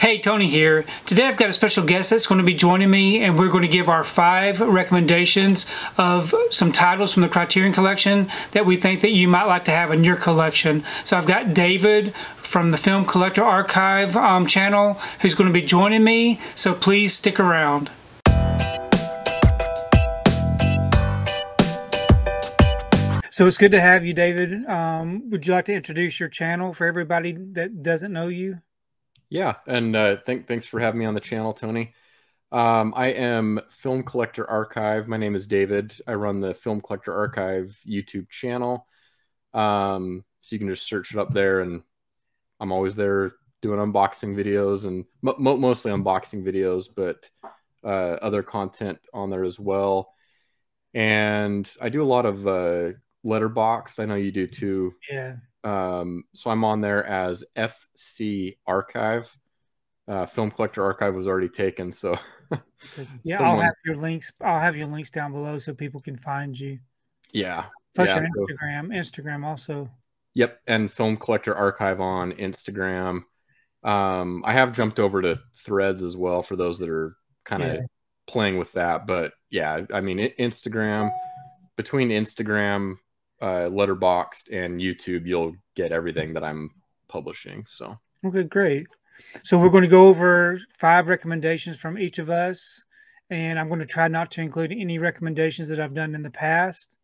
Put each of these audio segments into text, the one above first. Hey, Tony here. Today I've got a special guest that's going to be joining me, and we're going to give our 5 recommendations of some titles from the Criterion Collection that we think that you might like to have in your collection. So I've got David from the Film Collector Archive channel who's going to be joining me, so please stick around. So it's good to have you, David. Would you like to introduce your channel for everybody that doesn't know you? Yeah, and thanks for having me on the channel, Tony. I am Film Collector Archive. My name is David. I run the Film Collector Archive YouTube channel. So you can just search it up there, and I'm always there doing unboxing videos, and mostly unboxing videos, but other content on there as well. And I do a lot of Letterboxd. I know you do too. Yeah. So I'm on there as FC Archive. Film Collector Archive was already taken, so yeah. I'll have your links down below so people can find you. Yeah. Plus your Instagram also. Yep, and Film Collector Archive on Instagram. I have jumped over to Threads as well for those that are kind of playing with that, but yeah, I mean Instagram, between Instagram, Letterboxd and YouTube, you'll get everything that I'm publishing. So okay, great. So we're going to go over 5 recommendations from each of us, and I'm going to try not to include any recommendations that I've done in the past.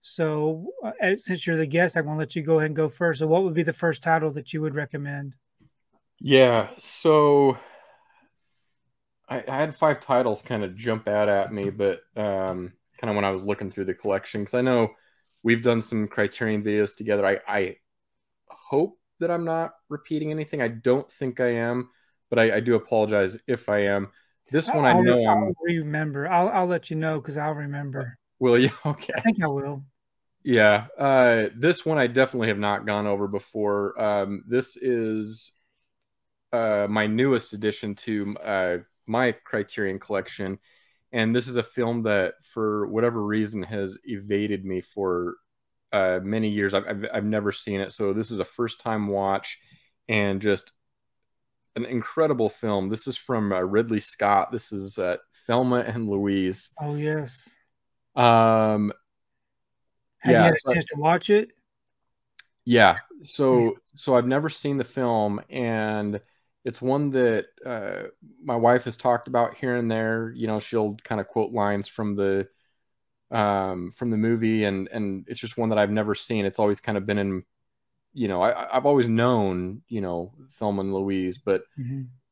So since you're the guest, I'm going to let you go ahead and go first. So what would be the first title that you would recommend? Yeah, so I had 5 titles kind of jump out at me, but kind of when I was looking through the collection, because I know we've done some Criterion videos together. I hope that I'm not repeating anything. I don't think I am, but I do apologize if I am. This one I know I'm... I'll remember. I'll let you know because I'll remember. Will you? Okay. I think I will. Yeah. This one I definitely have not gone over before. This is my newest addition to my Criterion Collection. And this is a film that, for whatever reason, has evaded me for many years. I've never seen it. So this is a first-time watch and just an incredible film. This is from Ridley Scott. This is Thelma and Louise. Oh, yes. Have you had a chance to watch it? Yeah. So I've never seen the film, and it's one that my wife has talked about here and there. You know, she'll kind of quote lines from the movie, and it's just one that I've never seen. It's always kind of been in, you know, I've always known, you know, Thelma and Louise, but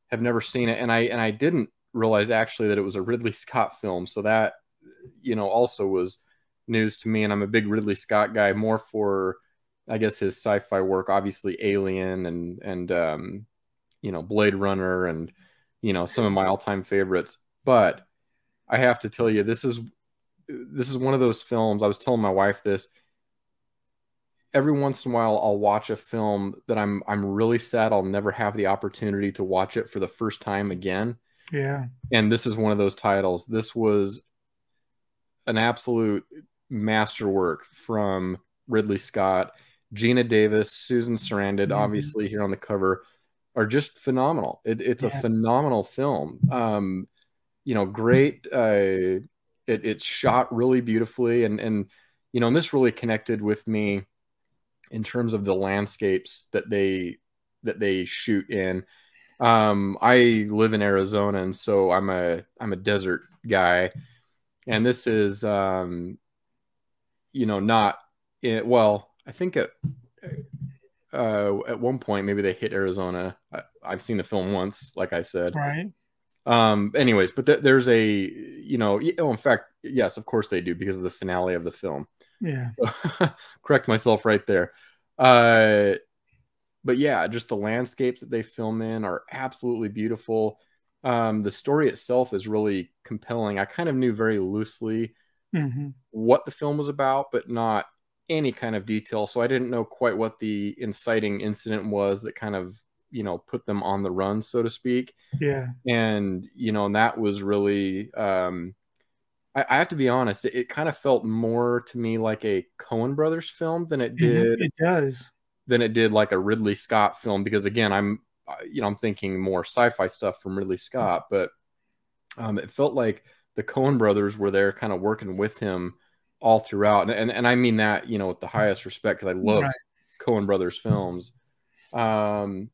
have never seen it. And I didn't realize actually that it was a Ridley Scott film. So that, you know, also was news to me. And I'm a big Ridley Scott guy, more for, I guess, his sci-fi work, obviously Alien and you know, Blade Runner, and, you know, some of my all-time favorites. But I have to tell you, this is one of those films. I was telling my wife this. Every once in a while, I'll watch a film that I'm really sad I'll never have the opportunity to watch it for the first time again. Yeah. And this is one of those titles. This was an absolute masterwork from Ridley Scott. Gina Davis, Susan Sarandon, obviously here on the cover, are just phenomenal. It's a phenomenal film. You know, great. It's shot really beautifully. And, you know, and this really connected with me in terms of the landscapes that they shoot in. I live in Arizona, and so I'm a desert guy, and this is, you know, not it. Well, I think at one point maybe they hit Arizona. I've seen the film once, like I said. Right. Anyways, but there's a, you know, oh, in fact, yes, of course they do, because of the finale of the film. Yeah. Correct myself right there. But yeah, just the landscapes that they film in are absolutely beautiful. The story itself is really compelling. I kind of knew very loosely what the film was about, but not any kind of detail. So I didn't know quite what the inciting incident was that kind of, you know, put them on the run, so to speak. Yeah. And, you know, and that was really, I have to be honest, it kind of felt more to me like a Coen Brothers film than it did like a Ridley Scott film. Because again, I'm you know, I'm thinking more sci-fi stuff from Ridley Scott, but it felt like the Coen brothers were there kind of working with him all throughout. And I mean that, you know, with the highest respect, because I love Coen brothers films. But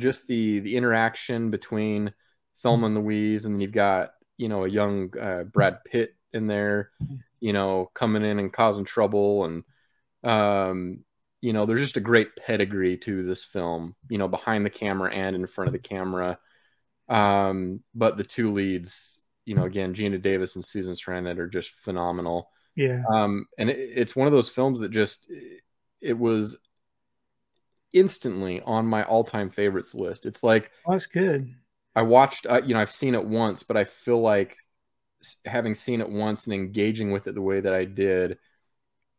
just the interaction between Thelma and Louise, and then you've got, you know, a young Brad Pitt in there, you know, coming in and causing trouble. And, you know, there's just a great pedigree to this film, you know, behind the camera and in front of the camera. But the two leads, you know, again, Gina Davis and Susan Sarandon are just phenomenal. Yeah. And it's one of those films that just, it was instantly on my all-time favorites list. It's like, oh, that's good. I watched, you know, I've seen it once, but I feel like having seen it once and engaging with it the way that I did,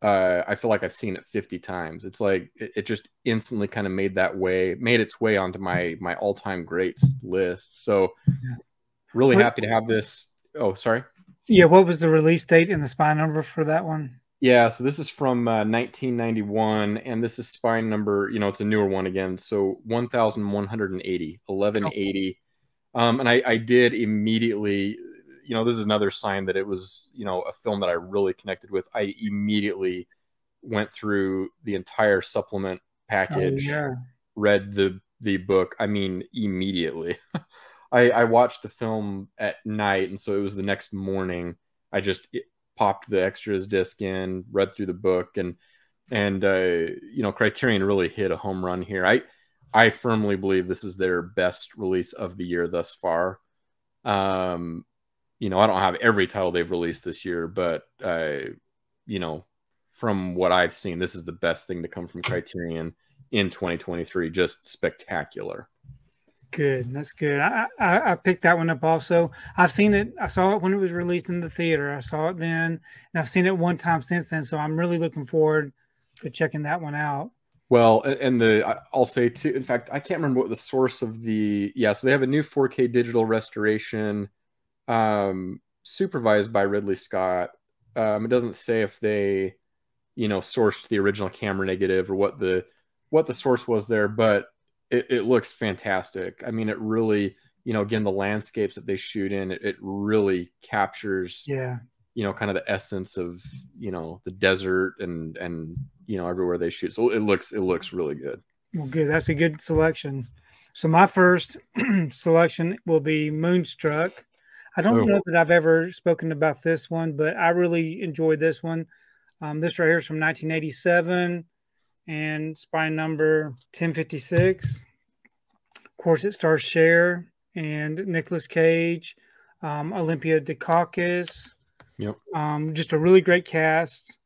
I feel like I've seen it 50 times. It's like, it just instantly kind of made its way onto my all-time greats list. So really happy to have this. Oh, sorry. Yeah. What was the release date and the spine number for that one? Yeah. So this is from 1991, and this is spine number, you know, it's a newer one again. So 1180. And I did immediately, you know, this is another sign that it was, you know, a film that I really connected with. I immediately went through the entire supplement package, read the book. I mean, immediately. I watched the film at night, and so it was the next morning. I just popped the extras disc in, read through the book, and you know, Criterion really hit a home run here. I firmly believe this is their best release of the year thus far. You know, I don't have every title they've released this year, but, you know, from what I've seen, this is the best thing to come from Criterion in 2023. Just spectacular. Good. That's good. I picked that one up also. I've seen it. I saw it when it was released in the theater. I saw it then, and I've seen it one time since then. So I'm really looking forward to checking that one out. Well, and I'll say too, in fact, I can't remember what the source of the, yeah. So they have a new 4K digital restoration, supervised by Ridley Scott. It doesn't say if they, you know, sourced the original camera negative or what the source was there, but it looks fantastic. I mean, it really, you know, again, the landscapes that they shoot in, it really captures, yeah, you know, kind of the essence of, you know, the desert and, you know, everywhere they shoot. So it looks really good. Well, good. That's a good selection. So my first selection will be Moonstruck. I don't know that I've ever spoken about this one, but I really enjoyed this one. This right here is from 1987 and spine number 1056. Of course, it stars Cher and Nicolas Cage, Olympia Dukakis. Yep. Just a really great cast.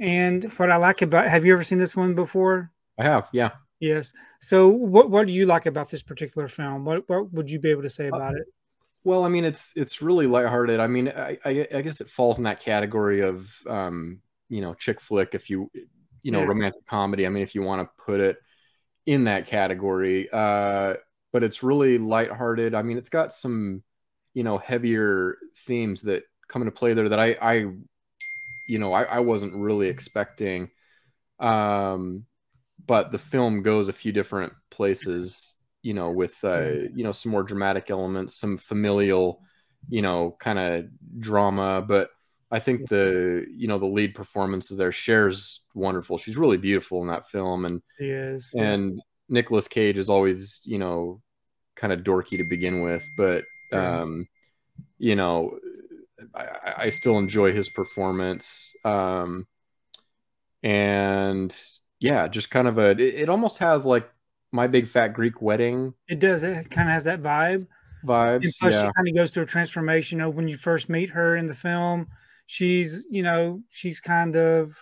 And what I like about, have you ever seen this one before? I have, yeah. Yes. So what do you like about this particular film? What would you be able to say about it? Well, I mean, it's really lighthearted. I mean, I guess it falls in that category of, you know, chick flick, if you know, romantic comedy. I mean, if you want to put it in that category, but it's really lighthearted. I mean, it's got some, you know, heavier themes that come into play there that I you know, I wasn't really expecting. But the film goes a few different places, you know, with, you know, some more dramatic elements, some familial, you know, kind of drama. But I think the, you know, the lead performances there, Cher's wonderful. She's really beautiful in that film. And she is. And Nicolas Cage is always, you know, kind of dorky to begin with. But, you know, I still enjoy his performance. And yeah, just kind of it almost has like My Big Fat Greek Wedding. It does. It kind of has that vibe. And plus, she kind of goes through a transformation. You know, when you first meet her in the film, she's, you know, she's kind of,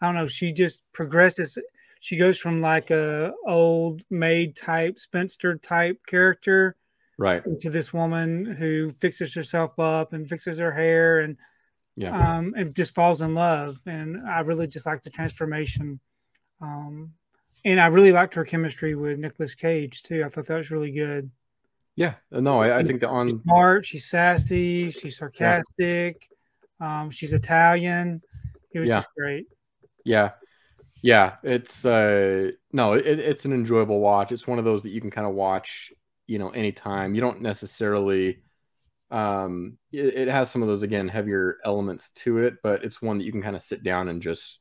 I don't know, she just progresses. She goes from like a old maid type, spinster type character, right, to this woman who fixes herself up and fixes her hair and, and just falls in love. And I really just like the transformation. And I really liked her chemistry with Nicolas Cage too. I thought that was really good. Yeah, no, I think that on, she's smart, she's sassy, she's sarcastic, she's Italian. It was just great. Yeah, Yeah, it's no, it's an enjoyable watch. It's one of those that you can kind of watch, you know, anytime. You don't necessarily it has some of those, again, heavier elements to it, but it's one that you can kind of sit down and just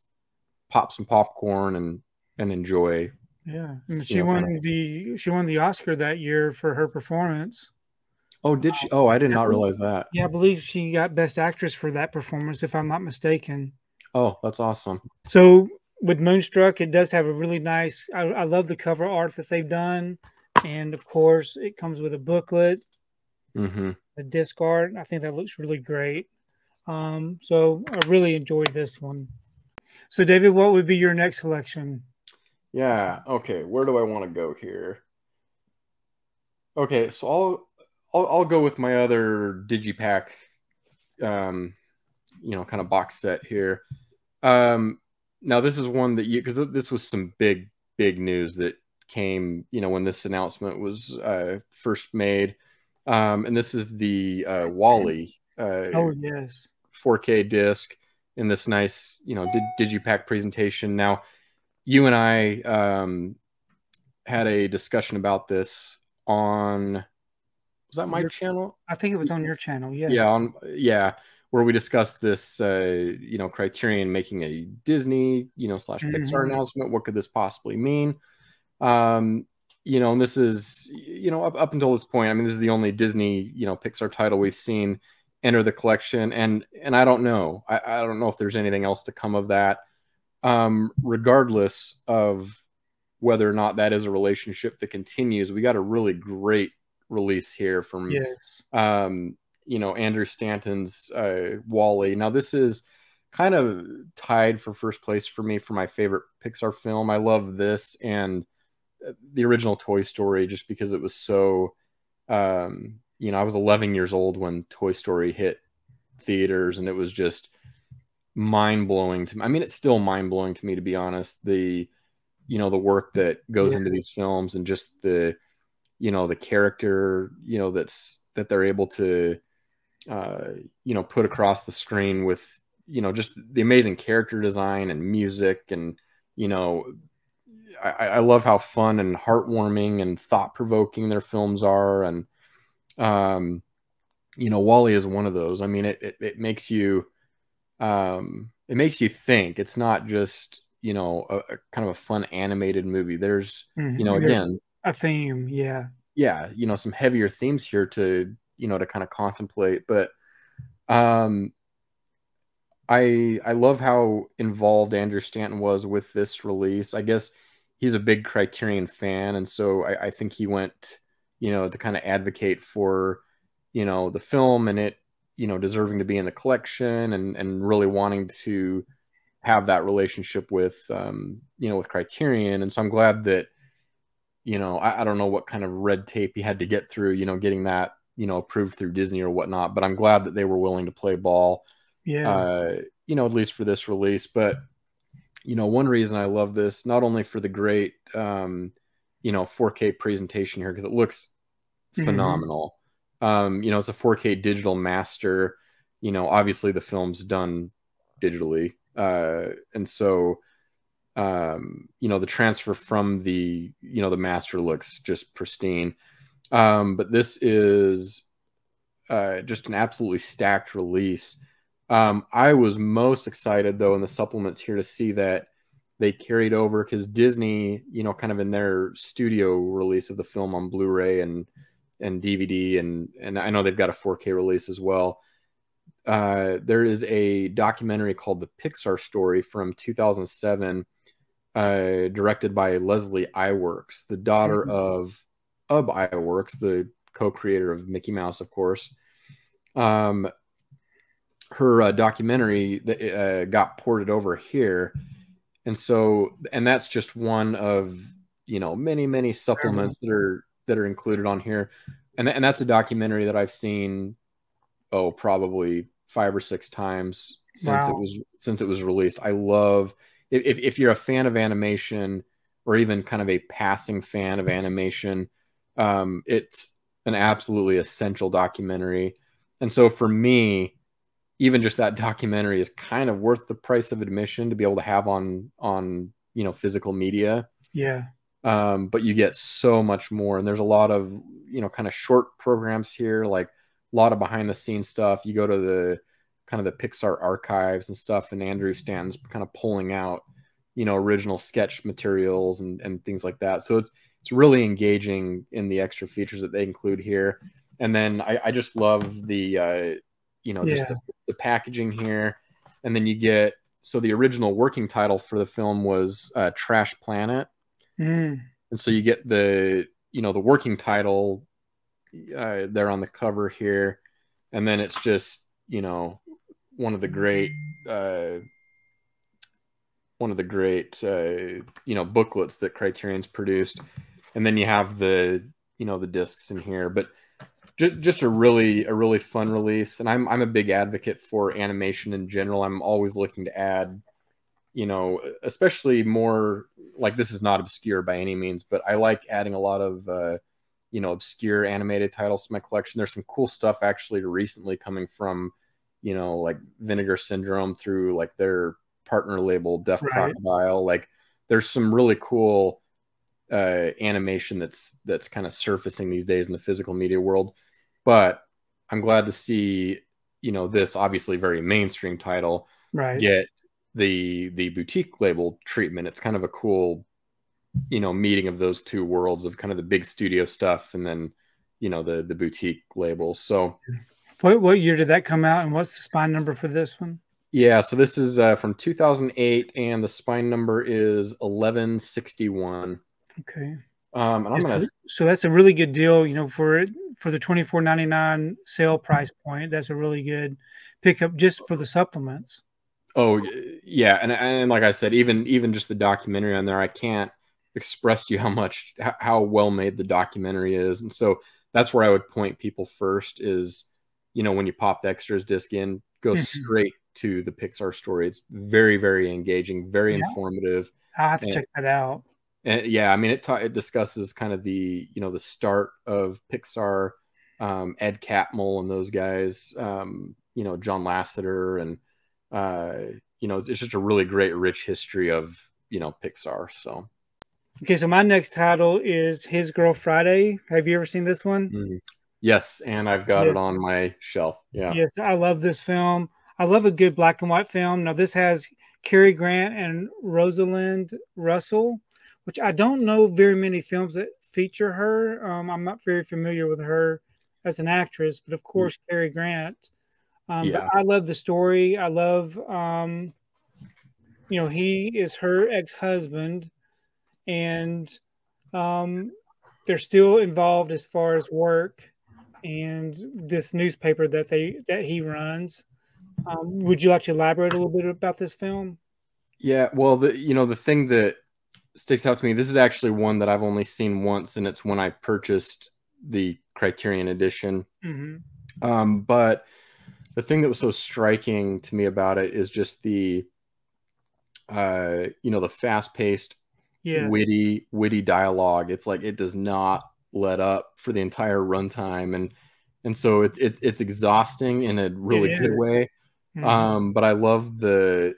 pop some popcorn and enjoy. Yeah, and she won the Oscar that year for her performance. Oh, did she? Oh, I did not realize that. Yeah, I believe she got Best Actress for that performance, if I'm not mistaken. Oh, that's awesome. So with Moonstruck, it does have a really nice, I love the cover art that they've done. And of course, it comes with a booklet, the disc art. I think that looks really great. So I really enjoyed this one. So David, what would be your next selection? Yeah, okay. Where do I want to go here? Okay, so I'll go with my other digipack, you know, kind of box set here. Now this is one that you, because this was some big news that came, you know, when this announcement was first made. And this is the WALL-E. Oh yes. 4K disc in this nice, you know, digipack presentation. Now, you and I had a discussion about this on. Was that my channel? I think it was on your channel. Yes. Yeah. Yeah. Where we discussed this, you know, Criterion making a Disney, you know, / Pixar announcement. What could this possibly mean? You know, and this is, you know, up until this point, I mean, this is the only Disney, you know, Pixar title we've seen enter the collection. And I don't know. I don't know if there's anything else to come of that. Regardless of whether or not that is a relationship that continues, we got a really great release here from you know, Andrew Stanton's WALL-E. Now this is kind of tied for first place for me for my favorite Pixar film. I love this and the original Toy Story just because it was so you know, I was 11 years old when Toy Story hit theaters and it was just mind-blowing to me. I mean, it's still mind-blowing to me, to be honest, the, you know, the work that goes into these films and just the, you know, the character, you know, that they're able to, you know, put across the screen with, you know, just the amazing character design and music. And, you know, I love how fun and heartwarming and thought-provoking their films are. And, you know, WALL-E is one of those. I mean, it makes you, it makes you think. It's not just, you know, a kind of a fun animated movie. There's, you know, again, a theme. Yeah. Yeah. You know, some heavier themes here to, you know, to kind of contemplate, but, I love how involved Andrew Stanton was with this release. I guess he's a big Criterion fan. And so I think he went, you know, to kind of advocate for, you know, the film and it, you know, deserving to be in the collection and really wanting to have that relationship with, you know, with Criterion. And so I'm glad that, you know, I don't know what kind of red tape he had to get through, you know, getting that, you know, approved through Disney or whatnot, but I'm glad that they were willing to play ball, you know, at least for this release. But, you know, one reason I love this, not only for the great, you know, 4K presentation here, because it looks phenomenal. You know, it's a 4K digital master, you know, obviously the film's done digitally. And so, you know, the transfer from the, you know, the master looks just pristine. But this is just an absolutely stacked release. I was most excited, though, in the supplements here to see that they carried over, because Disney, you know, kind of in their studio release of the film on Blu-ray and DVD, and I know they've got a 4K release as well. There is a documentary called The Pixar Story from 2007, directed by Leslie Iwerks, the daughter of Iwerks, the co-creator of Mickey Mouse, of course. Her documentary got ported over here, and that's just one of, you know, many supplements that are included on here, and that's a documentary that I've seen probably 5 or 6 times since it was released. I love. If you're a fan of animation, or even kind of a passing fan of animation, it's an absolutely essential documentary. And so for me, even just that documentary is kind of worth the price of admission to be able to have on you know, physical media. Yeah. But you get so much more. And there's a lot of, you know, kind of short programs here, like a lot of behind the scenes stuff. You go to the kind of the Pixar archives and stuff, and Andrew Stanton's kind of pulling out, you know, original sketch materials and things like that. So it's really engaging in the extra features that they include here. And then I just love the, you know, just the packaging here. And then you get, so the original working title for the film was Trash Planet. Mm. And so you get the, you know, the working title there on the cover here. And then it's just, you know, one of the great you know, booklets that Criterion's produced. And then you have the, you know, the discs in here, but just a really fun release. And I'm a big advocate for animation in general. I'm always looking to add, you know, especially more, like, this is not obscure by any means, but I like adding a lot of, you know, obscure animated titles to my collection. There's some cool stuff actually recently coming from, you know, like Vinegar Syndrome through like their partner label Def Crocodile. Like there's some really cool animation that's kind of surfacing these days in the physical media world. But I'm glad to see, you know, this obviously very mainstream title get the boutique label treatment. It's kind of a cool, you know, meeting of those two worlds of kind of the big studio stuff and then, you know, the boutique labels. So what year did that come out, and what's the spine number for this one? Yeah, so this is from 2008, and the spine number is 1161. Okay. And I'm gonna... So that's a really good deal, you know, for the $24.99 sale price point. That's a really good pickup just for the supplements. Oh yeah, and like I said, even just the documentary on there, I can't express to you how well made the documentary is. And so that's where I would point people first is, you know, when you pop the extras disc in, go straight to the Pixar story. It's very, very engaging, very informative. I'll have to check that out. And yeah, I mean, it discusses kind of the, you know, the start of Pixar, Ed Catmull and those guys, you know, John Lasseter, and, you know, it's just a really great, rich history of, you know, Pixar. So. Okay. So my next title is His Girl Friday. Have you ever seen this one? Mm-hmm. Yes. And I've got it on my shelf. Yeah. Yes. I love this film. I love a good black and white film. Now this has Cary Grant and Rosalind Russell, which I don't know very many films that feature her. I'm not very familiar with her as an actress, but of course, Cary Grant. But I love the story. I love, you know, he is her ex-husband, and they're still involved as far as work and this newspaper that he runs. Would you like to elaborate a little bit about this film? Yeah, well, you know, the thing that sticks out to me, this is actually one that I've only seen once, and it's when I purchased the Criterion edition. Mm-hmm. But the thing that was so striking to me about it is just the, you know, the fast-paced, witty dialogue. It's like it does not let up for the entire runtime, and so it's exhausting in a really good way. Mm-hmm. But I love the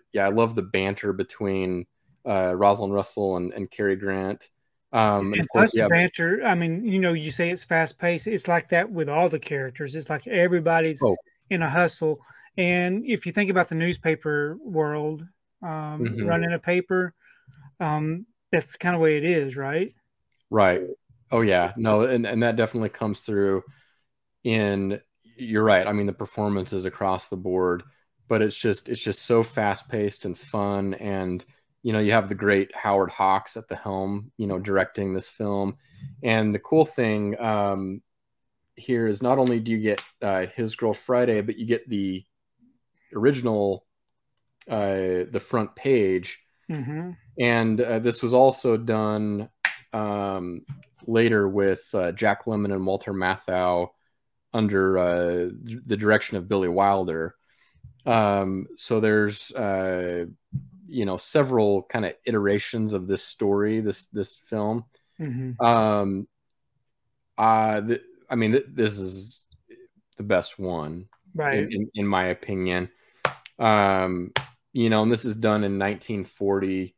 banter between Rosalind Russell and Cary Grant. And of course, banter. I mean, you know, you say it's fast-paced. It's like that with all the characters. It's like everybody's in a hustle. And if you think about the newspaper world, running a paper, that's kind of the way it is, right? Right. Oh yeah. No, and that definitely comes through in, you're right. I mean, the performances across the board, but it's just so fast paced and fun. And, you know, you have the great Howard Hawks at the helm, you know, directing this film. And the cool thing, here is not only do you get His Girl Friday, but you get the original, the front page. Mm-hmm. And this was also done later with Jack Lemmon and Walter Matthau under the direction of Billy Wilder. So there's, you know, several kind of iterations of this story, this film. Mm-hmm. I mean, this is the best one, right? In my opinion, you know, and this is done in 1940.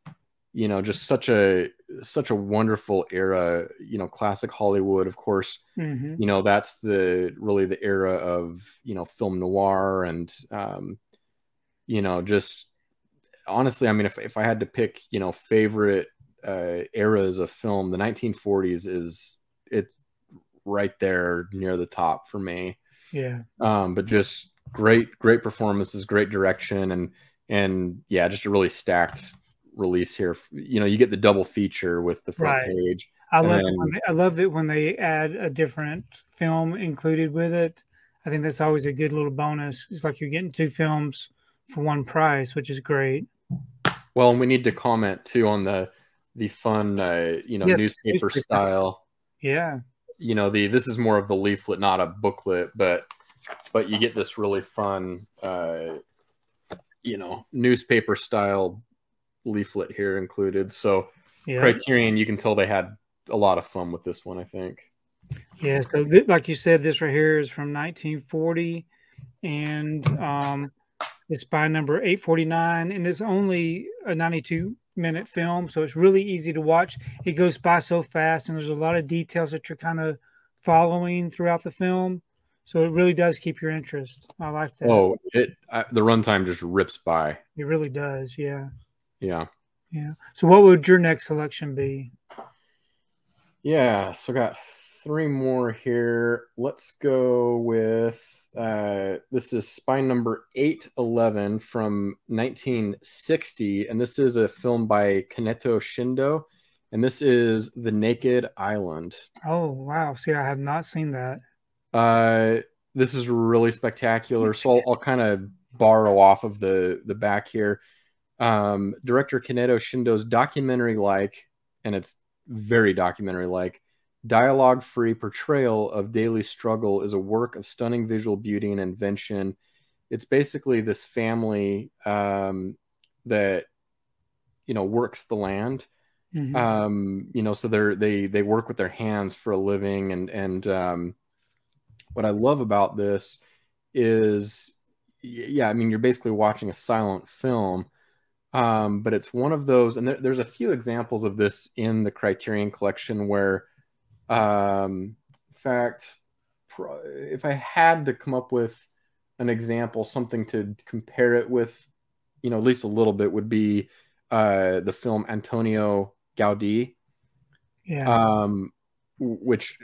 you know, just such a wonderful era, you know, classic Hollywood, of course, you know, that's really the era of, you know, film noir and, you know, just honestly, I mean, if I had to pick, you know, favorite eras of film, the 1940s it's right there near the top for me. Yeah. But just great performances, great direction, and yeah, just a really stacked release here. You know, you get the double feature with the front page. I love it when they add a different film included with it. I think that's always a good little bonus. It's like you're getting two films for one price, which is great. Well, and we need to comment too on the fun you know, newspaper style. Yeah. You know, this is more of the leaflet, not a booklet, but you get this really fun you know, newspaper style leaflet here included. So yeah. Criterion, you can tell they had a lot of fun with this one, I think. Yeah, so like you said, this right here is from 1940, and it's by number 849, and it's only a 92-minute film, so it's really easy to watch. It goes by so fast, and there's a lot of details that you're kind of following throughout the film, so it really does keep your interest. I like that. Oh, the runtime just rips by. It really does, yeah. Yeah. Yeah. So what would your next selection be? Yeah. So got three more here. Let's go with, this is spine number 811 from 1960. And this is a film by Kaneto Shindo. And this is The Naked Island. Oh, wow. See, I have not seen that. This is really spectacular. So I'll kind of borrow off of the back here. Director Kaneto Shindo's documentary-like, and it's very documentary-like, dialogue-free portrayal of daily struggle is a work of stunning visual beauty and invention. It's basically this family that, you know, works the land. You know, so they work with their hands for a living. And what I love about this is, yeah, I mean, you're basically watching a silent film. But it's one of those, and there's a few examples of this in the Criterion Collection where, in fact, if I had to come up with an example, something to compare it with, you know, at least a little bit, would be the film Antonio Gaudi, yeah. Which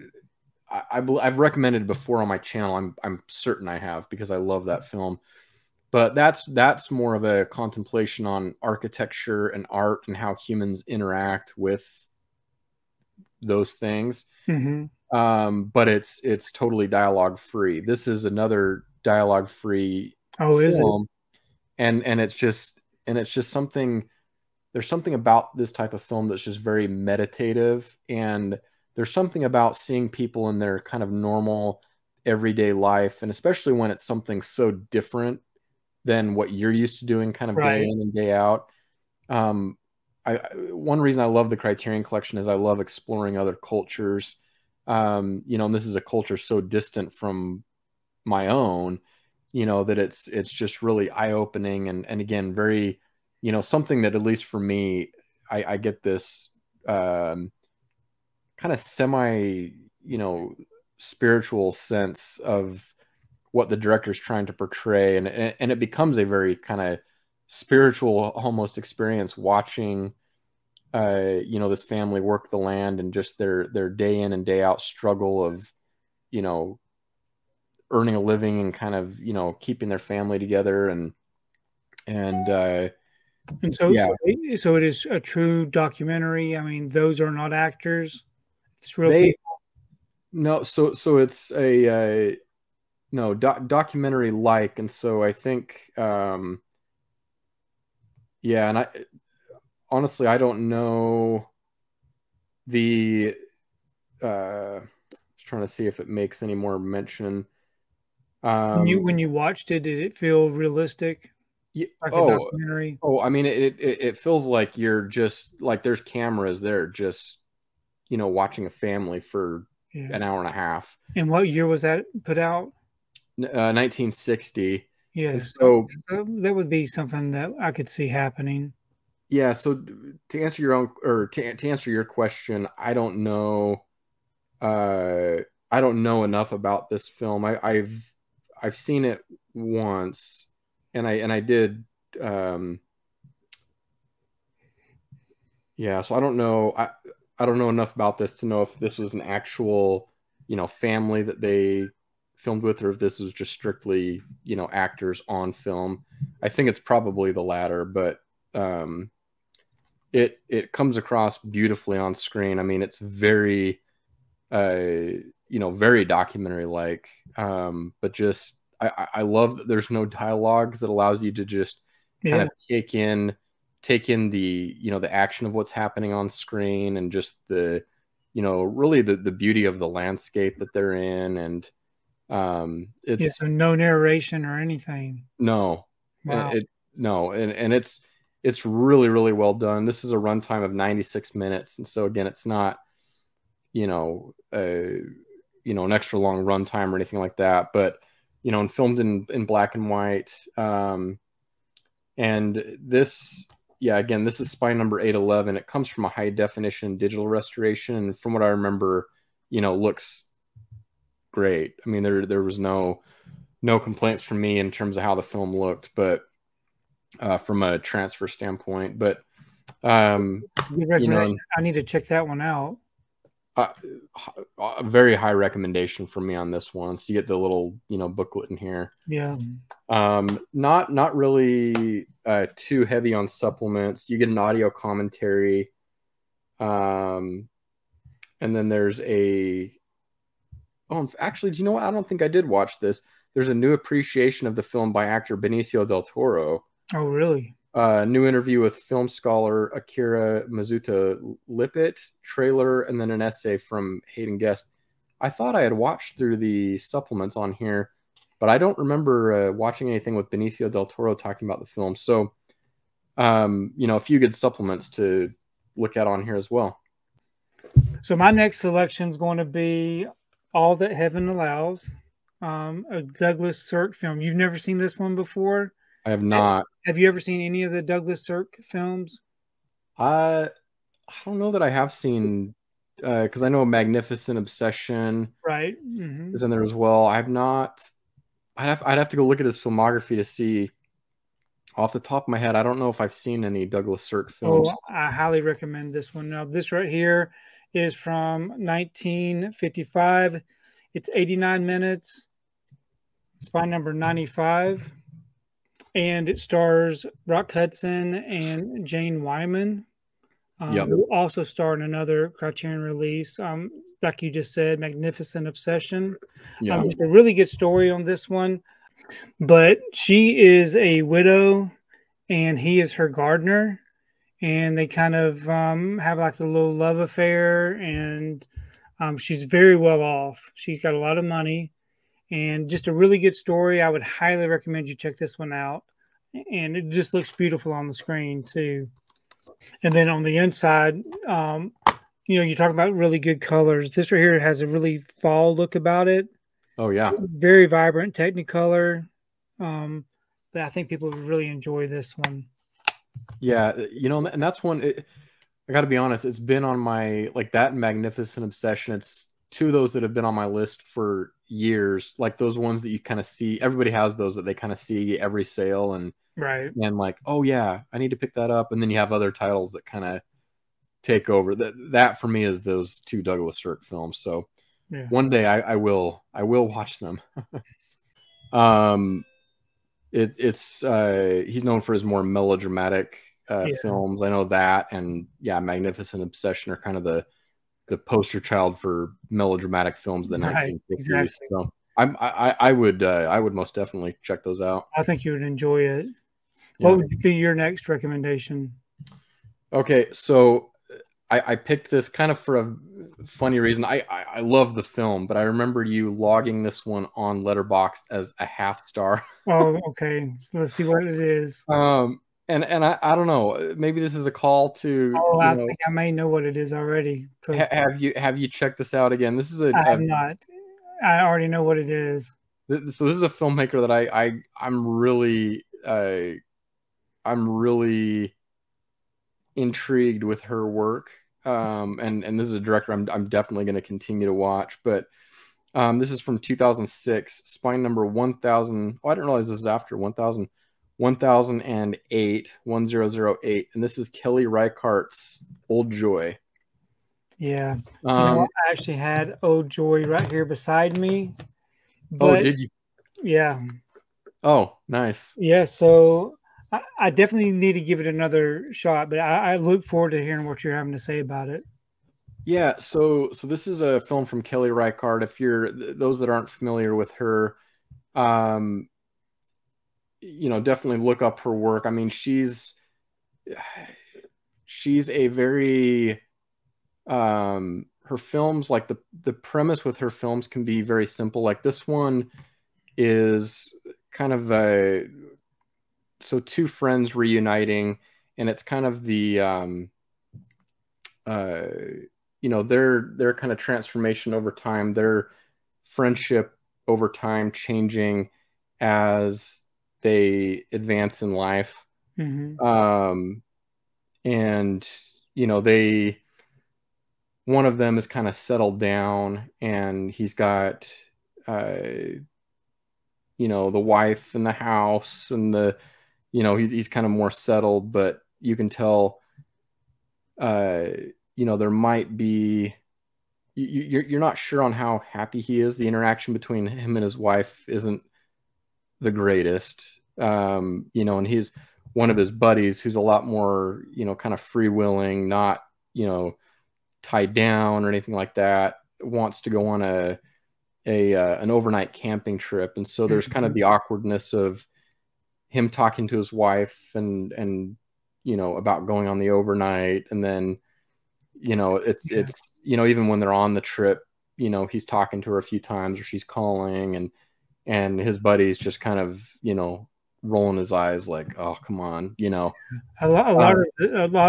I've recommended before on my channel. I'm certain I have, because I love that film. But that's more of a contemplation on architecture and art and how humans interact with those things. But it's totally dialogue free. This is another dialogue free film. And it's just something, there's something about this type of film that's just very meditative, and there's something about seeing people in their kind of normal everyday life, and especially when it's something so different than what you're used to doing kind of day in and day out. One reason I love the Criterion Collection is I love exploring other cultures. You know, and this is a culture so distant from my own, you know, that it's just really eye-opening. And again, very, you know, something that, at least for me, I get this kind of semi, you know, spiritual sense of what the director's trying to portray, and it becomes a very kind of spiritual almost experience watching you know, this family work the land, and just their day in and day out struggle of, you know, earning a living and kind of, you know, keeping their family together, and so, yeah. So it is a true documentary. I mean, those are not actors, it's real people. No, so it's a no, documentary like, and so I think, yeah, and I honestly, I don't know the, just trying to see if it makes any more mention. When you watched it, did it feel realistic? Yeah, like a documentary? Oh, I mean, it feels like you're just, like, there's cameras there just, you know, watching a family for an hour and a half. And what year was that put out? 1960. Yeah, and so that would be something that I could see happening. Yeah, so to answer your own, or to answer your question, I don't know enough about this film. I've seen it once, and I did. Yeah, so I don't know. I don't know enough about this to know if this was an actual, family that they filmed with, or if this was just strictly, actors on film. I think it's probably the latter, but it comes across beautifully on screen. I mean, it's very, very documentary-like, but just, I love that there's no dialogues. That allows you to just kind of take in the, the action of what's happening on screen, and just the, really the beauty of the landscape that they're in. And it's so no narration or anything. No, wow. And it's really, really well done. This is a runtime of 96 minutes. And so again, it's not, an extra long runtime or anything like that, but, and filmed in black and white. And this, again, this is Spy Number 811. It comes from a high definition digital restoration. And from what I remember, looks great. I mean, there was no complaints from me in terms of how the film looked, but from a transfer standpoint, but I need to check that one out. A very high recommendation for me on this one. So you get the little, booklet in here. Yeah. Not really too heavy on supplements. You get an audio commentary. And then there's a, actually, do you know what? I don't think I did watch this. There's a new appreciation of the film by actor Benicio Del Toro. Oh, really? New interview with film scholar Akira Mizuta-Lippitt, trailer, and then an essay from Hayden Guest. I thought I had watched through the supplements on here, but I don't remember watching anything with Benicio Del Toro talking about the film. So, a few good supplements to look at on here as well. So my next selection is going to be All That Heaven Allows, a Douglas Sirk film. You've never seen this one before? I have not. Have you ever seen any of the Douglas Sirk films? I don't know that I have seen, because I know Magnificent Obsession, right? Mm-hmm. Is in there as well. I have not. I'd have to go look at his filmography to see. Off the top of my head, I don't know if I've seen any Douglas Sirk films. Oh, I highly recommend this one. Now, this right here is from 1955. It's 89 minutes. Spy Number 95. And it stars Rock Hudson and Jane Wyman, who also star in another Criterion release, like you just said, Magnificent Obsession. Yeah. It's a really good story on this one. But she is a widow, and he is her gardener. And they kind of have like a little love affair, and she's very well off. She's got a lot of money. And just a really good story. I would highly recommend you check this one out. And it just looks beautiful on the screen, too. And then on the inside, you talk about really good colors. This right here has a really fall look about it. Oh, yeah. Very vibrant Technicolor. But I think people would really enjoy this one. Yeah, and that's one, I got to be honest, it's been on my, that Magnificent Obsession. It's two of those that have been on my list for years, like those ones that you kind of see, everybody has those that they kind of see every sale, and and like, oh yeah, I need to pick that up. And then you have other titles that kind of take over. That for me is those two Douglas Sirk films. So one day I will watch them. He's known for his more melodramatic films. I know that, and Magnificent Obsession are kind of the poster child for melodramatic films of the 1950s. Exactly. So I would most definitely check those out. I think you would enjoy it. Yeah. What would be your next recommendation? Okay, so I picked this kind of for a funny reason. I love the film, but I remember you logging this one on Letterboxd as a half star. Oh, okay. So let's see what it is. And I don't know, maybe this is a call to... Oh, I think I may know what it is already. Have you checked this out again? This is a... I have not. I already know what it is. So this is a filmmaker that I'm really intrigued with her work. And this is a director I'm definitely going to continue to watch, but this is from 2006, Spine Number 1000. Oh, I didn't realize this was after 1000. 1008, 1008, and this is Kelly Reichardt's Old Joy. Yeah, you know, I actually had Old Joy right here beside me. But, oh, did you? Yeah. Oh, nice. Yeah, so I definitely need to give it another shot, but I look forward to hearing what you're having to say about it. Yeah, so this is a film from Kelly Reichardt. If you're those that aren't familiar with her, you know, definitely look up her work. I mean, she's a very her films, like the premise with her films can be very simple. Like this one is kind of so two friends reuniting, and it's kind of the you know, their kind of transformation over time, their friendship over time changing as they advance in life. Mm-hmm. And you know, one of them is kind of settled down, and he's got you know, the wife and the house and the, you know, he's kind of more settled, but you can tell you know, there might be, you're not sure on how happy he is. The interaction between him and his wife isn't the greatest. You know, and he's one of his buddies who's a lot more, you know, kind of freewheeling, not, you know, tied down or anything like that, wants to go on an overnight camping trip. And so there's kind of the awkwardness of him talking to his wife and you know, about going on the overnight. And then, you know, it's, you know, even when they're on the trip, you know, he's talking to her a few times, or she's calling, and his buddy's just kind of, you know, rolling his eyes like, oh, come on, you know. A lot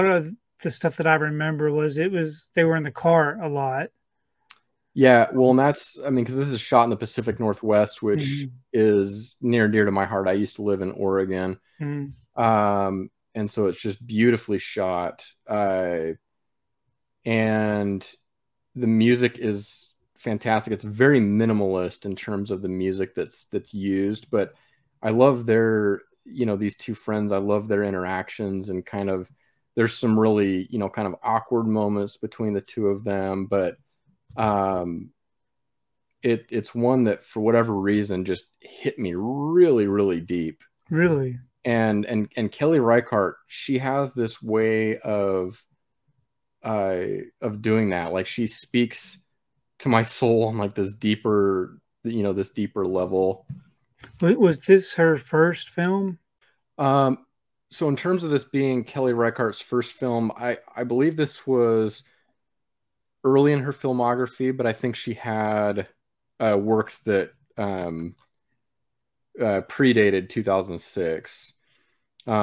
of the stuff that I remember was they were in the car a lot. Yeah, well, and that's, I mean, because this is shot in the Pacific Northwest, which is near and dear to my heart. I used to live in Oregon. And so it's just beautifully shot. And the music is fantastic. It's very minimalist in terms of the music that's used, but I love their, you know, these two friends, I love their interactions, and kind of there's some really, you know, kind of awkward moments between the two of them, but it's one that for whatever reason just hit me really, really deep. Really. And Kelly Reichardt, she has this way of doing that. Like, she speaks to my soul on like this deeper, you know, this deeper level. Was this her first film? So in terms of this being Kelly Reichardt's first film, I believe this was early in her filmography, but I think she had works that predated 2006,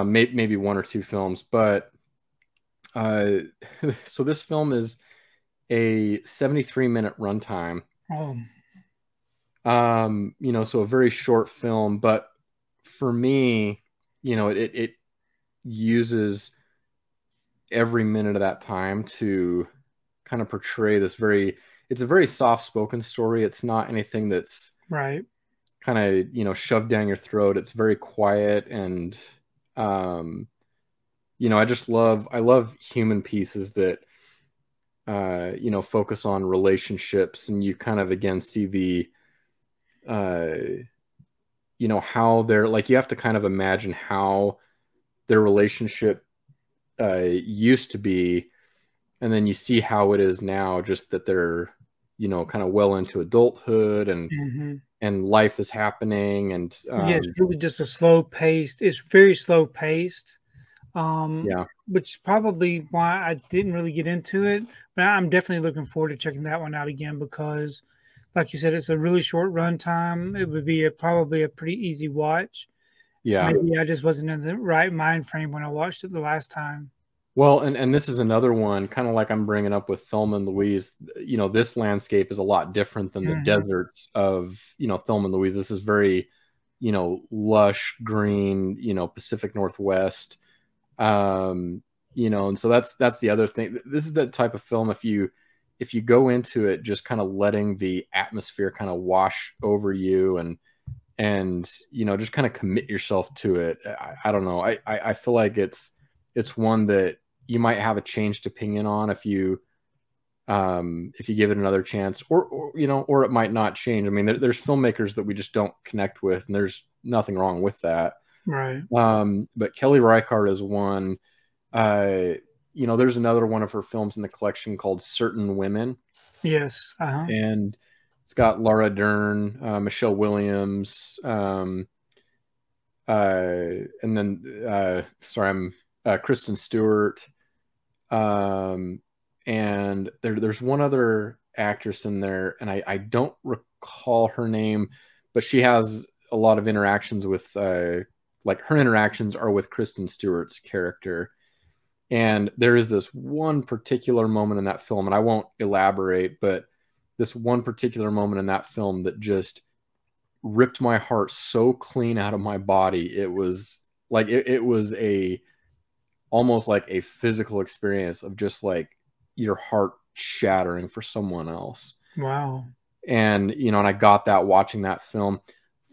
maybe one or two films. But so this film is a 73-minute runtime. Oh. You know, so a very short film, but for me, you know, it uses every minute of that time to kind of portray this it's a very soft-spoken story. It's not anything that's right kind of, you know, shoved down your throat. It's very quiet, and you know, I love human pieces that you know, focus on relationships, and you kind of again see the you know, how they're, like, you have to kind of imagine how their relationship used to be, and then you see how it is now, just that they're, you know, kind of well into adulthood, and and life is happening, and yeah, it's really just a slow paced, it's very slow paced, yeah, which is probably why I didn't really get into it, but I'm definitely looking forward to checking that one out again, because like you said, it's a really short run time. It would be probably a pretty easy watch. Yeah. Maybe I just wasn't in the right mind frame when I watched it the last time. Well, and this is another one, kind of like I'm bringing up with Thelma and Louise. You know, this landscape is a lot different than the deserts of, you know, Thelma and Louise. This is very, you know, lush, green, you know, Pacific Northwest. you know, and so that's the other thing. This is the type of film, if you go into it just kind of letting the atmosphere kind of wash over you and you know, just kind of commit yourself to it. I don't know. I feel like it's one that you might have a changed opinion on if you give it another chance, or you know, or it might not change. I mean, there's filmmakers that we just don't connect with, and there's nothing wrong with that. Right. But Kelly Reichardt is one. You know, there's another one of her films in the collection called Certain Women. Yes. Uh-huh. And it's got Laura Dern, Michelle Williams, and then Kristen Stewart, and there's one other actress in there, and I don't recall her name, but she has a lot of interactions with like her interactions are with Kristen Stewart's character. And there is this one particular moment in that film, and I won't elaborate, but this one particular moment in that film that just ripped my heart so clean out of my body. It was like, it was almost like a physical experience of just like your heart shattering for someone else. Wow. And, you know, and I got that watching that film.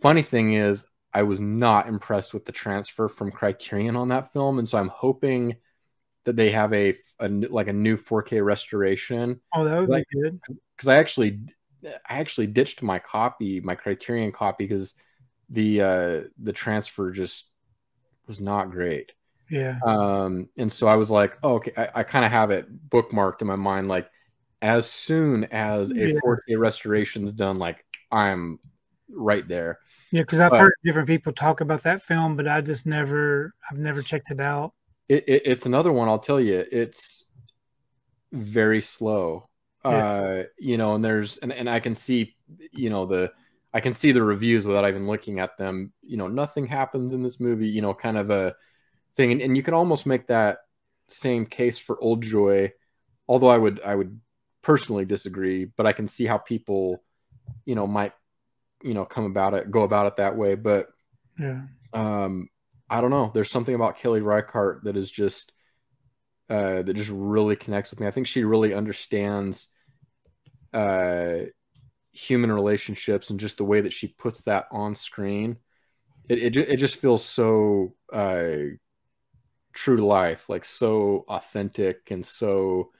Funny thing is, I was not impressed with the transfer from Criterion on that film. And so I'm hoping that they have a new 4K restoration. Oh, that would be good. Because I actually ditched my copy, my Criterion copy, because the transfer just was not great. Yeah. And so I was like, oh, okay, I kind of have it bookmarked in my mind, like as soon as a 4K restoration's done, like I'm right there. Yeah, because I've heard different people talk about that film, but I've never checked it out. It's another one, I'll tell you, it's very slow. Yeah. You know, and and I can see, you know, I can see the reviews without even looking at them, you know, nothing happens in this movie, you know, kind of a thing. And you can almost make that same case for Old Joy, although I would personally disagree, but I can see how people, you know, might, you know, go about it that way. But yeah. I don't know. There's something about Kelly Reichardt that is just that just really connects with me. I think she really understands human relationships, and just the way that she puts that on screen, it just feels so true to life, like so authentic and so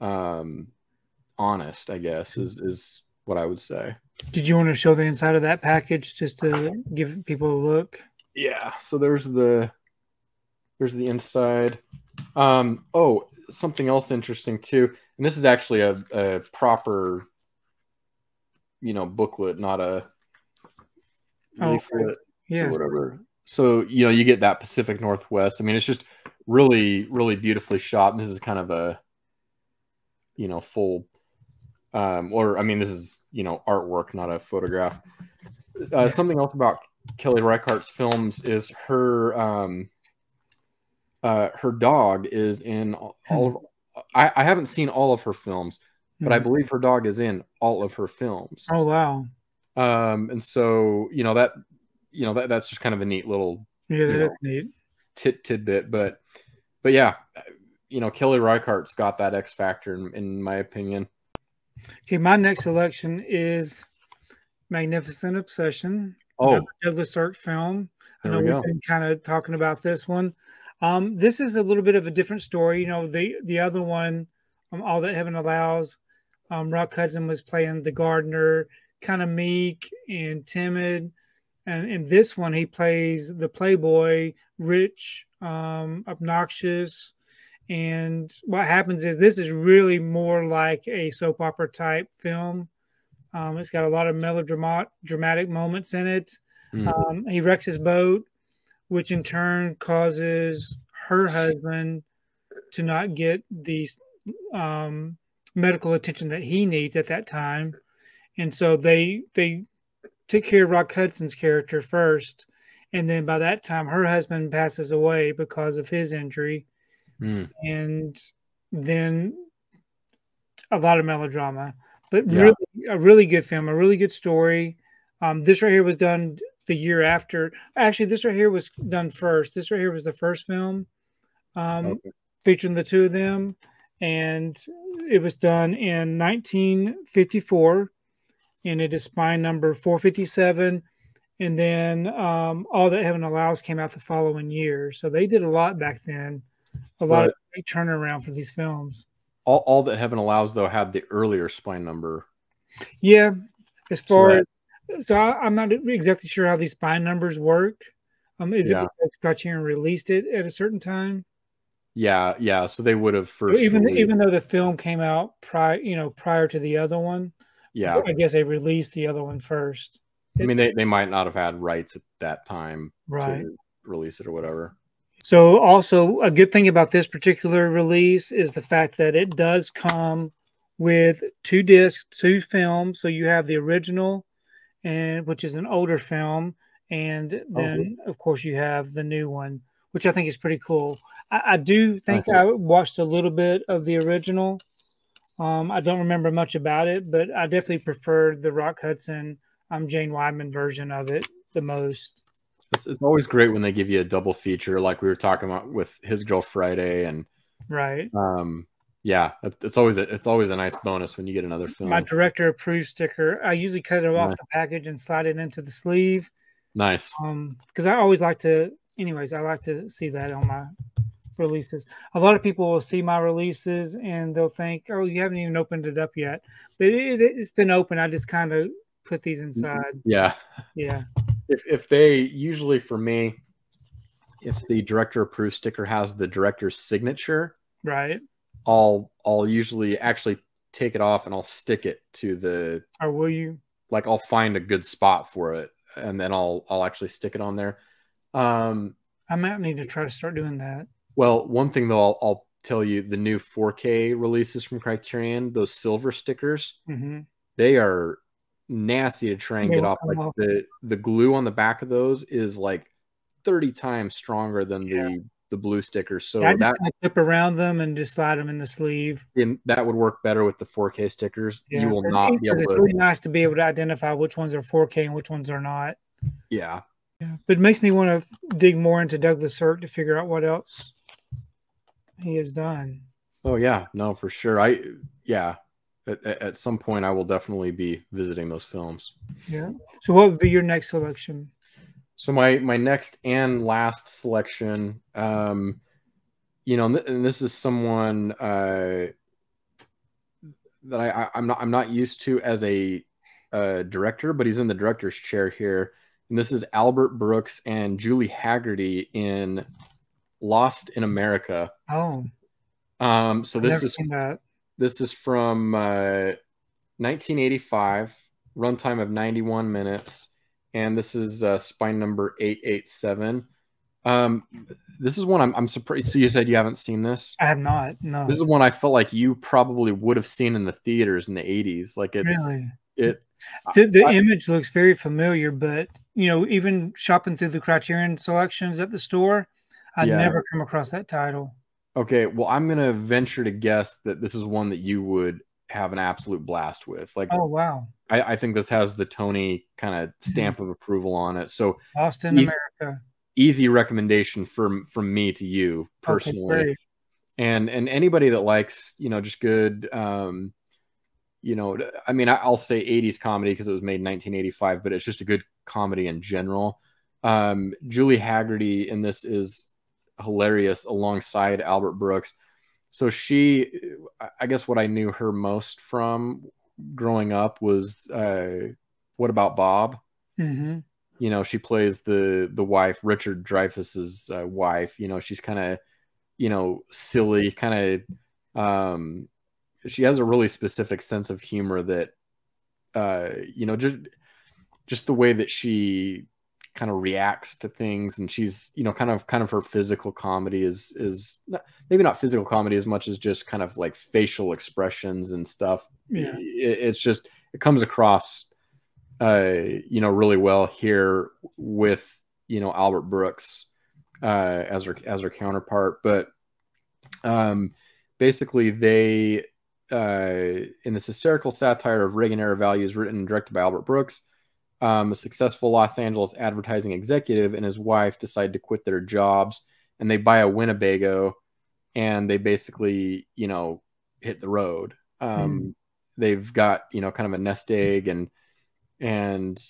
honest, I guess, is what I would say. Did you want to show the inside of that package just to give people a look? Yeah, so there's the inside. Oh, something else interesting too, and this is actually a proper, you know, booklet, not a leaflet, yeah, or whatever. So, you know, you get that Pacific Northwest. I mean, it's just really, really beautifully shot. And this is kind of a, you know, full, or I mean, this is, you know, artwork, not a photograph. Something else about Kelly Reichardt's films is her her dog is in all of, I haven't seen all of her films, but I believe her dog is in all of her films. Oh wow. And so, you know, that's just kind of a neat little tidbit, but yeah, you know, Kelly Reichart's got that X factor in my opinion. Okay, my next selection is Magnificent Obsession. Oh, Douglas Sirk film. I know we've been kind of talking about this one. This is a little bit of a different story. You know, the other one, All That Heaven Allows, Rock Hudson was playing the gardener, kind of meek and timid. And in this one, he plays the playboy, rich, obnoxious. And what happens is this is really more like a soap opera type film. It's got a lot of melodramatic moments in it. He wrecks his boat, which in turn causes her husband to not get the medical attention that he needs at that time. And so they take care of Rock Hudson's character first. And then by that time, her husband passes away because of his injury. And then a lot of melodrama. But really, a really good film, a really good story. This right here was done the year after. Actually, this right here was done first. This right here was the first film. featuring the two of them. And it was done in 1954, and it is spine number 457. And then All That Heaven Allows came out the following year. So they did a lot back then, a lot of great turnaround for these films. All That Heaven Allows, though, had the earlier spine number. Yeah, as far as... So I'm not exactly sure how these spine numbers work. Is it because Criterion released it at a certain time? Yeah, yeah. So they would have first, even though the film came out prior to the other one. Yeah, I guess they released the other one first. I mean, they might not have had rights at that time to release it or whatever. So also a good thing about this particular release is the fact that it does come with two discs, two films. So you have the original, and which is an older film, and then of course you have the new one, which I think is pretty cool. I do think I watched a little bit of the original. I don't remember much about it, but I definitely preferred the Rock Hudson, Jane Wyman version of it the most. It's always great when they give you a double feature, like we were talking about with His Girl Friday, and yeah, it's always a nice bonus when you get another film. My director approved sticker, I usually cut it off the package and slide it into the sleeve. Nice. Because I always like to, anyways, I like to see that on my releases. A lot of people will see my releases and they'll think, oh, you haven't even opened it up yet. But it's been open. I just kind of put these inside. Yeah. Yeah. If they, usually for me, if the director approved sticker has the director's signature, right, I'll usually actually take it off and I'll stick it to the, or will you? Like I'll find a good spot for it. And then I'll actually stick it on there. I might need to try to start doing that. Well, one thing though, I'll tell you, the new 4K releases from Criterion, those silver stickers, they are nasty to try and get off. Like the glue on the back of those is like 30 times stronger than the blue stickers. So I just clip around them and just slide them in the sleeve. And that would work better with the 4K stickers. Yeah, you will not be able to. It's really nice to be able to identify which ones are 4K and which ones are not. Yeah. Yeah. But it makes me want to dig more into Douglas Sirk to figure out what else he has done. Oh yeah, no, for sure. At some point I will definitely be visiting those films. Yeah. So what would be your next selection? So my next and last selection, and this is someone that I'm not used to as a director, but he's in the director's chair here, and this is Albert Brooks and Julie Haggerty in Lost in America. Oh, so this is from 1985, runtime of 91 minutes. And this is spine number 887. This is one I'm surprised. So you said you haven't seen this? I have not. No. This is one I felt like you probably would have seen in the theaters in the 80s. Like the image looks very familiar, but even shopping through the Criterion selections at the store, I'd never come across that title. Okay, well, I'm gonna venture to guess that this is one that you would have an absolute blast with. Like, oh wow, I think this has the Tony kind of stamp of approval on it. So Lost in America, easy recommendation from me to you personally. Okay, and anybody that likes just good I'll say 80s comedy because it was made in 1985, but it's just a good comedy in general. Julie Haggerty in this is hilarious alongside Albert Brooks. So she, I guess what I knew her most from growing up was What About Bob? She plays the wife, Richard Dreyfuss's wife. She's kind of, silly, kind of, she has a really specific sense of humor that, just the way that she kind of reacts to things, and she's kind of her physical comedy is not, maybe not physical comedy as much as just kind of like facial expressions and stuff. It's just, it comes across really well here with Albert Brooks as her counterpart. But basically they in this hysterical satire of Reagan era values, written and directed by Albert Brooks, a successful Los Angeles advertising executive and his wife decide to quit their jobs, and they buy a Winnebago and they basically, you know, hit the road. They've got, you know, kind of a nest egg, and,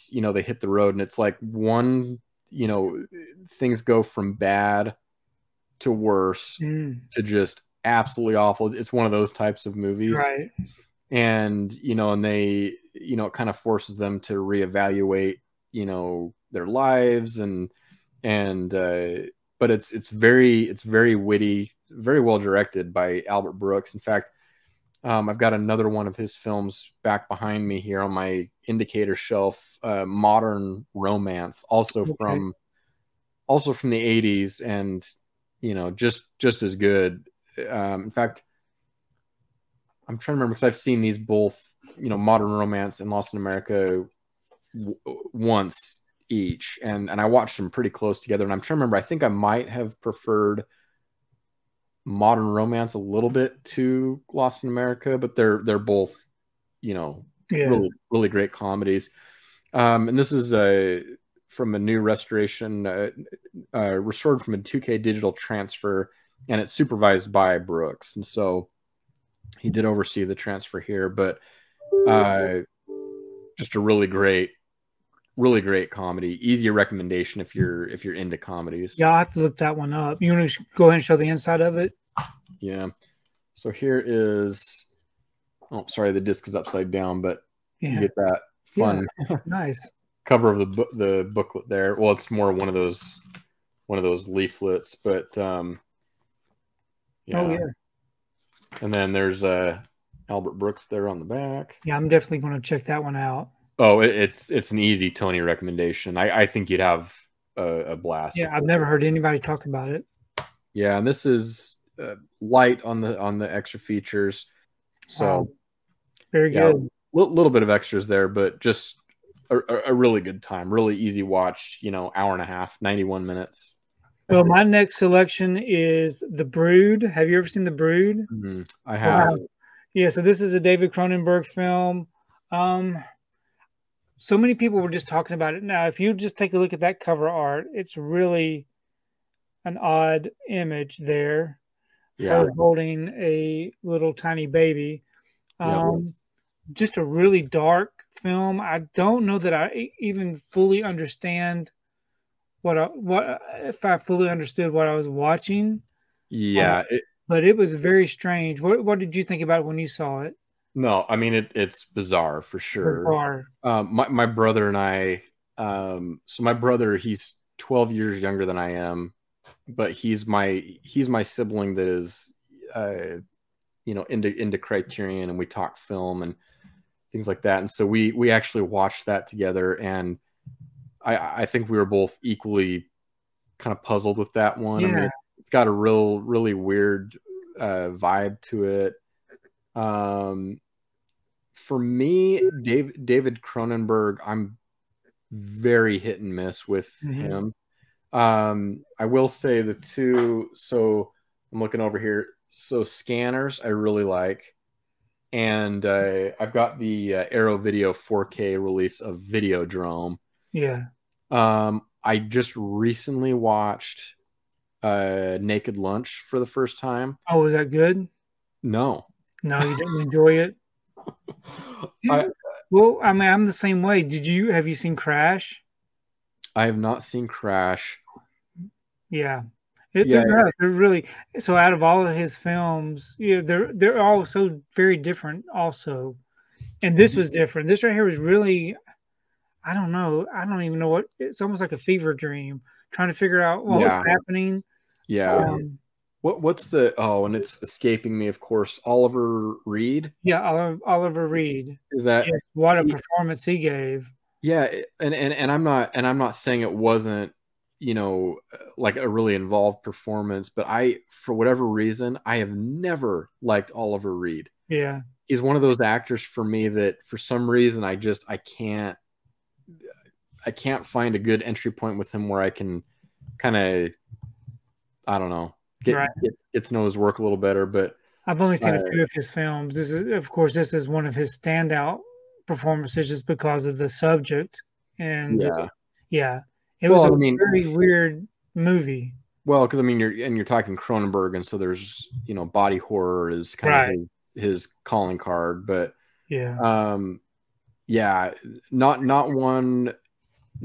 you know, they hit the road, and it's like one, you know, things go from bad to worse to just absolutely awful. It's one of those types of movies. Right. And, you know, and they, you know, it kind of forces them to reevaluate, you know, their lives, and but it's very witty, very well directed by Albert Brooks. In fact, I've got another one of his films back behind me here on my indicator shelf, Modern Romance, also from the 80s, and, you know, just as good. In fact, I'm trying to remember, because I've seen these both, you know, Modern Romance and Lost in America once each, and I watched them pretty close together, and I'm trying to remember, I think I might have preferred Modern Romance a little bit to Lost in America, but they're both, you know, really great comedies. And this is from a new restoration, restored from a 2K digital transfer, and it's supervised by Brooks, and so he did oversee the transfer here. But just a really great comedy, easy recommendation if you're into comedies. Yeah, I have to look that one up. You want to go ahead and show the inside of it? Yeah. So here is, oh, sorry, the disc is upside down, but you get that fun, nice cover of the booklet there. Well, it's more one of those leaflets, but yeah. Oh yeah. And then there's Albert Brooks there on the back. Yeah, I'm definitely going to check that one out. Oh, it's an easy Tony recommendation. I think you'd have a blast. Yeah, I've never heard anybody talk about it. Yeah, and this is light on the extra features. So very good. A little bit of extras there, but just a really good time. Really easy watch, you know, hour and a half, 91 minutes. Well, my next selection is The Brood. Have you ever seen The Brood? Mm-hmm. I have. Yeah, so this is a David Cronenberg film. So many people were just talking about it. Now, if you just take a look at that cover art, it's really an odd image there. Yeah. Holding a little tiny baby. Just a really dark film. I don't know that I even fully understand if I fully understood what I was watching. Yeah. But it was very strange. What did you think about it when you saw it? No, I mean, it's bizarre for sure. Bizarre. My brother and I, so my brother, he's 12 years younger than I am, but he's my sibling that is, you know, into Criterion, and we talk film and things like that. And so we actually watched that together, and I think we were both equally kind of puzzled with that one. Yeah. I mean, it's got a really weird vibe to it. For me, David Cronenberg, I'm very hit and miss with him. I will say the two, so I'm looking over here. So Scanners, I really like. And I've got the Arrow Video 4K release of Videodrome. Yeah. I just recently watched Naked Lunch for the first time. Oh, was that good? No. No, you didn't enjoy it. Well, I mean, I'm the same way. Have you seen Crash? I have not seen Crash. Yeah, they're really, so out of all of his films, yeah, they're all so very different, also. And this was different. This right here was really, I don't know. I don't even know what. It's almost like a fever dream, trying to figure out what's happening. Yeah. What's the, oh, and it's escaping me, of course, Oliver Reed? Yeah, Oliver Reed. Is that what a performance he gave? Yeah, and I'm not saying it wasn't, you know, like a really involved performance, but I, for whatever reason, I have never liked Oliver Reed. Yeah. He's one of those actors for me that for some reason I can't find a good entry point with him where I can kind of, I don't know, get to know his work a little better. But I've only seen a few of his films. This is one of his standout performances, just because of the subject. And it was a very weird movie. Well, because I mean, you're talking Cronenberg, and so there's, you know, body horror is kind right. of his calling card, but yeah, yeah, not one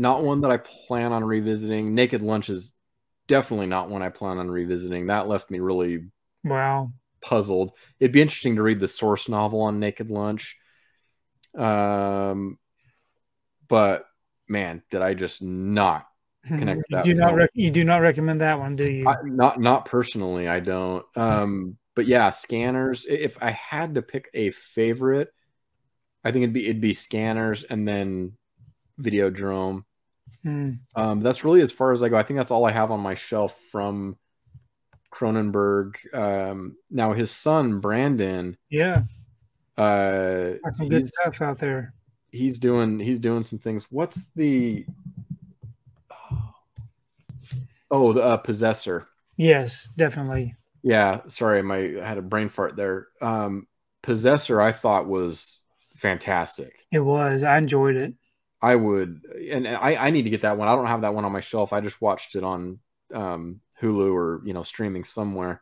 that I plan on revisiting. Naked Lunch is definitely not one I plan on revisiting. That left me really wow puzzled. It'd be interesting to read the source novel on Naked Lunch, but man, did I just not connect with that. You do not recommend that one, do you? Not personally, I don't. But yeah, Scanners. If I had to pick a favorite, I think it'd be Scanners and then Videodrome. That's really as far as I go. I think that's all I have on my shelf from Cronenberg. Now his son Brandon, yeah, that's some good stuff out there. He's doing some things. What's the the Possessor. Yes, definitely. Yeah, sorry, I had a brain fart there. Possessor, I thought, was fantastic. It was. I enjoyed it. I would, and I need to get that one. I don't have that one on my shelf. I just watched it on Hulu or, you know, streaming somewhere.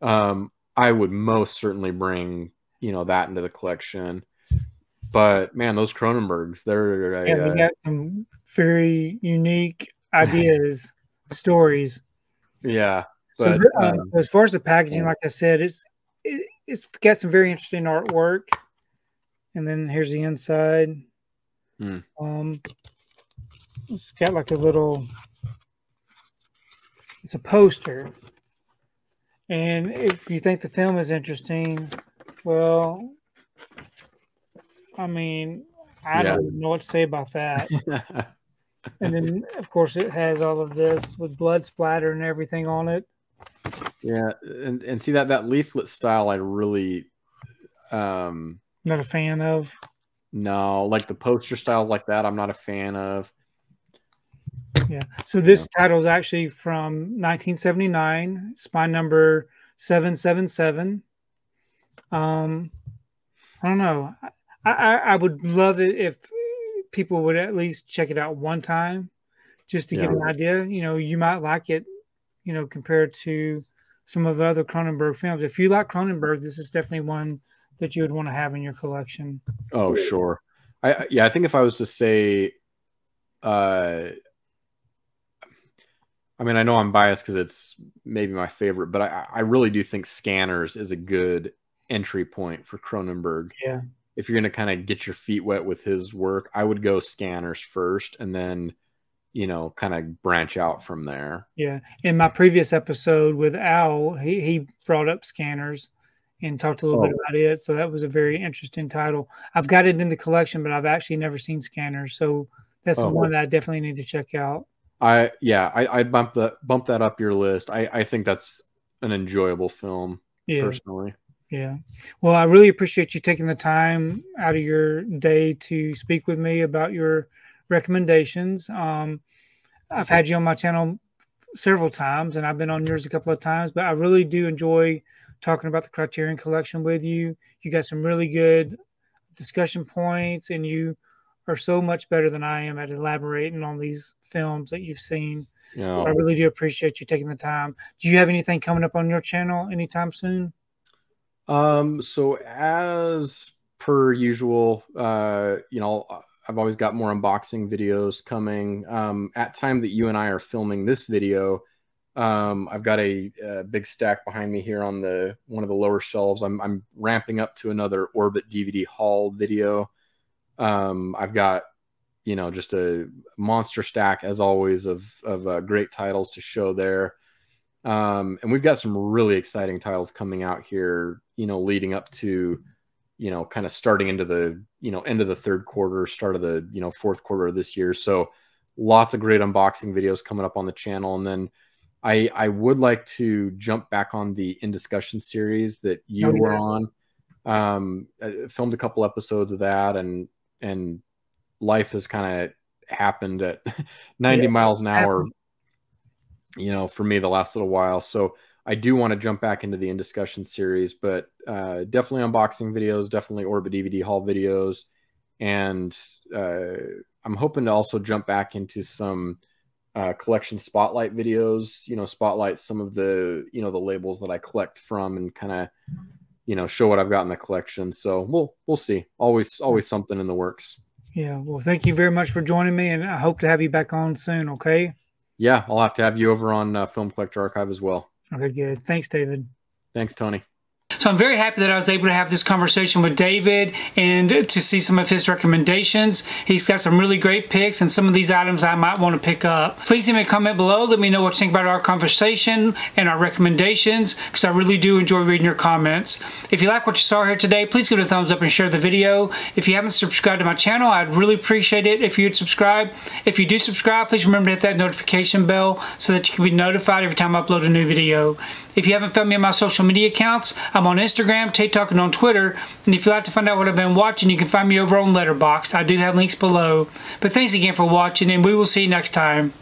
I would most certainly bring, you know, that into the collection. But man, those Cronenbergs, they're they got some very unique ideas. Stories, yeah. But, so, as far as the packaging, like I said, it's got some very interesting artwork, and then here's the inside. It's got like a little, it's a poster, and if you think the film is interesting, well, I mean, I don't know what to say about that. And then, of course, it has all of this with blood splatter and everything on it. Yeah, and see that leaflet style, I really not a fan of. No, like the poster styles like that, I'm not a fan of. Yeah. So this title is actually from 1979. It's by number 777. I don't know. I would love it if people would at least check it out one time just to get an idea. You know, you might like it, you know, compared to some of the other Cronenberg films. If you like Cronenberg, this is definitely one that you would want to have in your collection. Oh, sure. I think if I was to say, I mean, I know I'm biased because it's maybe my favorite, but I really do think Scanners is a good entry point for Cronenberg. Yeah. If you're going to kind of get your feet wet with his work, I would go Scanners first and then, you know, kind of branch out from there. Yeah. In my previous episode with Al, he brought up Scanners and talked a little bit about it. So that was a very interesting title. I've got it in the collection, but I've actually never seen Scanners. So that's the one that I definitely need to check out. I bumped that up your list. I think that's an enjoyable film personally. Yeah. Well, I really appreciate you taking the time out of your day to speak with me about your recommendations. I've had you on my channel several times, and I've been on yours a couple of times, but I really do enjoy talking about the Criterion Collection with you. You got some really good discussion points, and you are so much better than I am at elaborating on these films that you've seen. Yeah. So I really do appreciate you taking the time. Do you have anything coming up on your channel anytime soon? So as per usual, you know, I've always got more unboxing videos coming. At time that you and I are filming this video, I've got a big stack behind me here on one of the lower shelves. I'm ramping up to another Orbit DVD haul video. I've got, you know, just a monster stack as always of great titles to show there. And we've got some really exciting titles coming out here, you know, leading up to, you know, kind of starting into the, you know, end of the third quarter, start of the, you know, fourth quarter of this year. So lots of great unboxing videos coming up on the channel. And then I would like to jump back on the In Discussion series that you were on. I filmed a couple episodes of that, and life has kind of happened at 90 miles an hour. You know, for me, the last little while. So I do want to jump back into the In Discussion series, but definitely unboxing videos, definitely Orbit DVD haul videos. And I'm hoping to also jump back into some collection spotlight videos, you know, spotlight some of the, you know, the labels that I collect from and kind of, you know, show what I've got in the collection. So we'll see. Always something in the works. Yeah. Well, thank you very much for joining me, and I hope to have you back on soon. Okay. Yeah. I'll have to have you over on Film Collector Archive as well. Okay, good. Thanks, David. Thanks, Tony. So I'm very happy that I was able to have this conversation with David and to see some of his recommendations. He's got some really great picks, and some of these items I might want to pick up. Please leave me a comment below. Let me know what you think about our conversation and our recommendations, because I really do enjoy reading your comments. If you like what you saw here today, please give it a thumbs up and share the video. If you haven't subscribed to my channel, I'd really appreciate it if you'd subscribe. If you do subscribe, please remember to hit that notification bell so that you can be notified every time I upload a new video. If you haven't found me on my social media accounts, I'm on Instagram, TikTok, and on Twitter. And if you'd like to find out what I've been watching, you can find me over on Letterboxd. I do have links below. But thanks again for watching, and we will see you next time.